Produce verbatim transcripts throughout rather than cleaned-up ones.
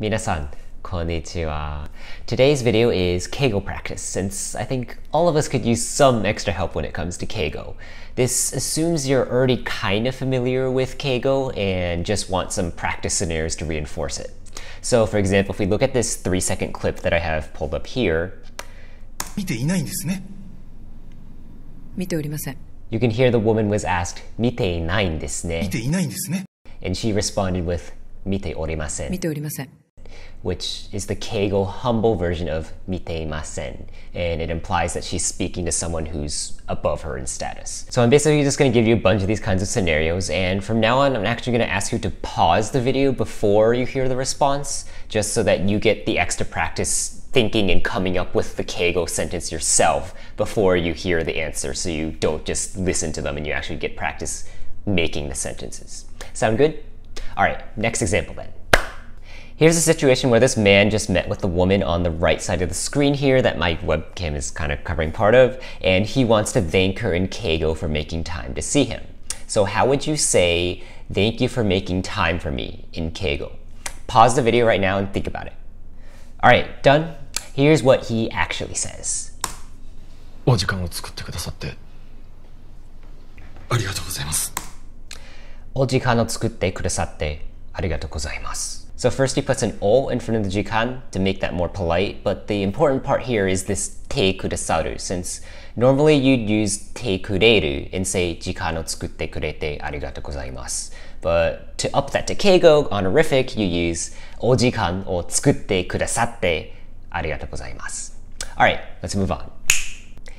Minasan, konnichiwa. Today's video is Keigo practice, since I think all of us could use some extra help when it comes to Keigo. This assumes you're already kind of familiar with Keigo and just want some practice scenarios to reinforce it. So for example, if we look at this three second clip that I have pulled up here, you can hear the woman was asked, "Mitei inain desu ne?" Mitei inain desu ne? And she responded with, "Mitei orimasen." Mitei orimasen, which is the Keigo humble version of miteimasen, and it implies that she's speaking to someone who's above her in status. So I'm basically just going to give you a bunch of these kinds of scenarios, and from now on I'm actually going to ask you to pause the video before you hear the response, just so that you get the extra practice thinking and coming up with the Keigo sentence yourself before you hear the answer, so you don't just listen to them and you actually get practice making the sentences. Sound good? Alright, next example then. Here's a situation where this man just met with the woman on the right side of the screen here that my webcam is kind of covering part of, and he wants to thank her in Keigo for making time to see him. So how would you say, "Thank you for making time for me" in Keigo? Pause the video right now and think about it. Alright, done? Here's what he actually says. So first he puts an O in front of the jikan to make that more polite, but the important part here is this te kudasaru, since normally you'd use te kureru and say jikan o tsukutte kurete arigatou gozaimasu. But to up that to Keigo honorific, you use ojikan o tsukutte kudasatte arigatou gozaimasu. Alright, let's move on.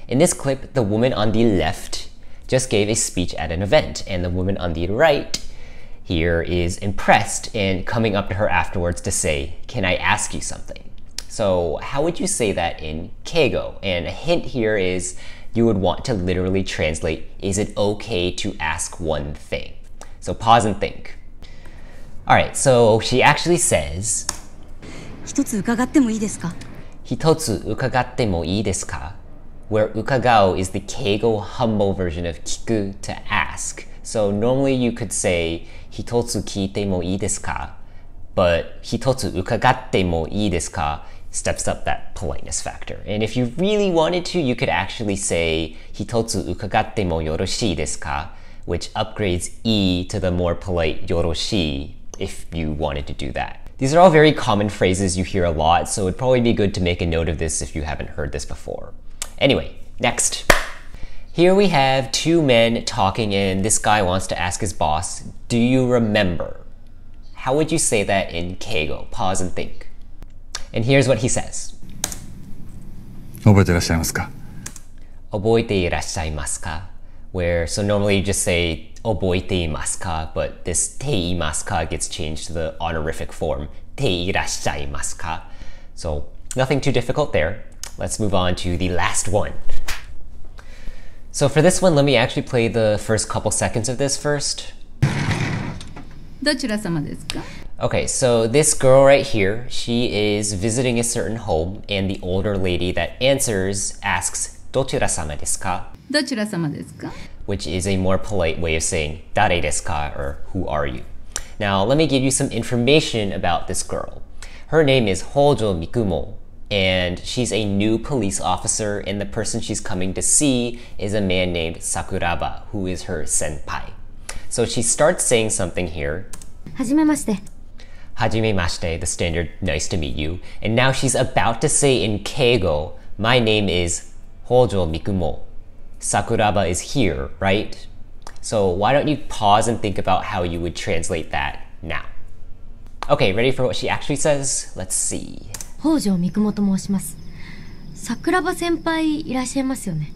In this clip, the woman on the left just gave a speech at an event, and the woman on the right here is impressed and coming up to her afterwards to say, "Can I ask you something?" So how would you say that in Keigo? And a hint here is you would want to literally translate, "Is it okay to ask one thing?" So pause and think. Alright, so she actually says, "Hitotsu ukagatte mo ii desu ka?" Hitotsu ukagatte mo ii desu ka? Where ukagao is the Keigo humble version of kiku, to ask. So normally you could say hitotsu kiite mo ii desu ka, but hitotsu ukagatte mo ii desu ka steps up that politeness factor. And if you really wanted to, you could actually say hitotsu ukagatte mo yoroshii desu ka, which upgrades ii to the more polite yoroshii if you wanted to do that. These are all very common phrases you hear a lot, so it'd probably be good to make a note of this if you haven't heard this before. Anyway, next. Here we have two men talking, and this guy wants to ask his boss, "Do you remember?" How would you say that in Keigo? Pause and think. And here's what he says. Oboete irashaimasu ka? Oboete irashaimasu ka? Where, so normally you just say oboete imasu ka, but this te imasu ka gets changed to the honorific form, te irashaimasu ka. So nothing too difficult there. Let's move on to the last one. So for this one, let me actually play the first couple seconds of this first. Okay, so this girl right here, she is visiting a certain home, and the older lady that answers asks, "Dochirasama desu ka?" Dochirasama desu ka? Which is a more polite way of saying, "Dare desu ka?" or "Who are you?" Now, let me give you some information about this girl. Her name is Hojo Mikumo, and she's a new police officer, and the person she's coming to see is a man named Sakuraba, who is her senpai. So she starts saying something here. Hajimemashite. Hajimemashite, the standard "nice to meet you." And now she's about to say in Keigo, "My name is Hojo Mikumo. Sakuraba is here," right? So why don't you pause and think about how you would translate that now. Okay, ready for what she actually says? Let's see. Hojo Mikumo to moshimasu. Sakuraba senpai irashaimasu yo ne?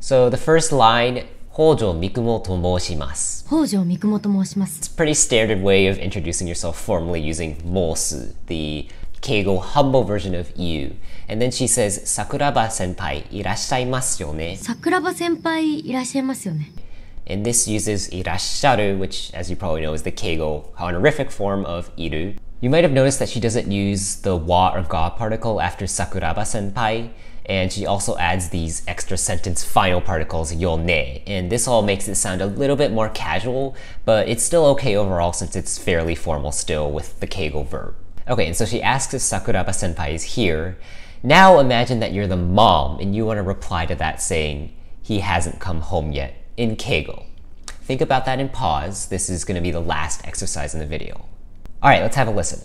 So the first line, Hojo Mikumo to moshimasu. Hojo Mikumo to moshimasu. It's a pretty standard way of introducing yourself formally using mosu, the Keigo humble version of iu. And then she says, Sakuraba senpai irashaimasu yo ne? Sakuraba senpai irashaimasu yo ne? And this uses irasharu, which as you probably know is the Keigo honorific form of iru. You might have noticed that she doesn't use the wa or ga particle after Sakuraba senpai, and she also adds these extra sentence final particles, yone, and this all makes it sound a little bit more casual, but it's still okay overall since it's fairly formal still with the keigo verb. Okay, and so she asks if Sakuraba senpai is here. Now imagine that you're the mom and you want to reply to that saying, he hasn't come home yet, in keigo. Think about that and pause. This is going to be the last exercise in the video. Alright, let's have a listen.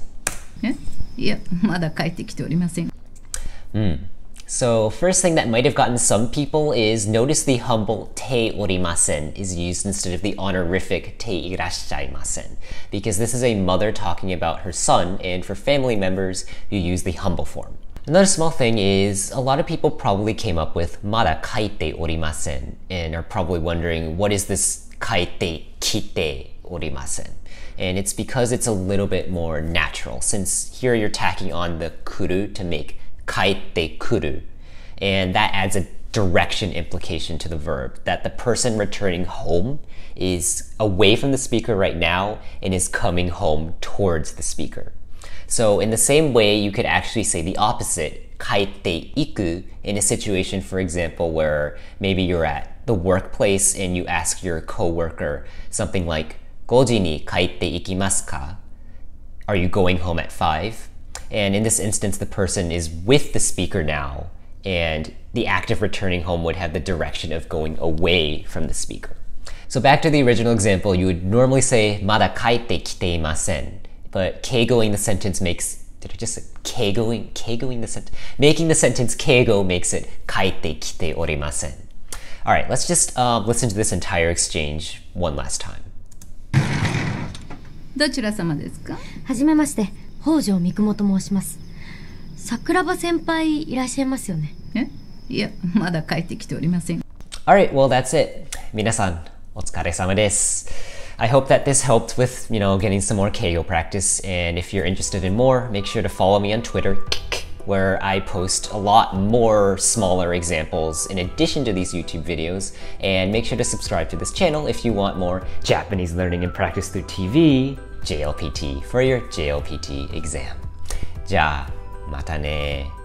Mm. So, first thing that might have gotten some people is notice the humble te orimasen is used instead of the honorific te irashaimasen, because this is a mother talking about her son, and for family members, you use the humble form. Another small thing is, a lot of people probably came up with mada kaite orimasen, and are probably wondering, what is this kaite kite orimasen? And it's because it's a little bit more natural, since here you're tacking on the kuru to make kaite kuru, and that adds a direction implication to the verb, that the person returning home is away from the speaker right now and is coming home towards the speaker. So in the same way, you could actually say the opposite, kaite iku, in a situation, for example, where maybe you're at the workplace and you ask your coworker something like, goji ni kaite ikimasu ka? Are you going home at five? And in this instance, the person is with the speaker now, and the act of returning home would have the direction of going away from the speaker. So back to the original example, you would normally say, mada kaite kite imasen, but keigoing the sentence makes, did I just say keigoing? Keigoing the sentence? Making the sentence keigo makes it kaite kite orimasen. Alright, let's just uh, listen to this entire exchange one last time. どちら様ですか? はじめまして。 Hojo Mikumo to moshimasu. Sakuraba senpai irashaimashou yo ne? Eh? Iya, mada kaite kite orimasen. Alright, well that's it. Minasan, otsukaresama desu. I hope that this helped with, you know, getting some more keigo practice, and if you're interested in more, make sure to follow me on Twitter, where I post a lot more smaller examples in addition to these YouTube videos, and make sure to subscribe to this channel if you want more Japanese learning and practice through T V, J L P T, for your J L P T exam. Ja, mata ne.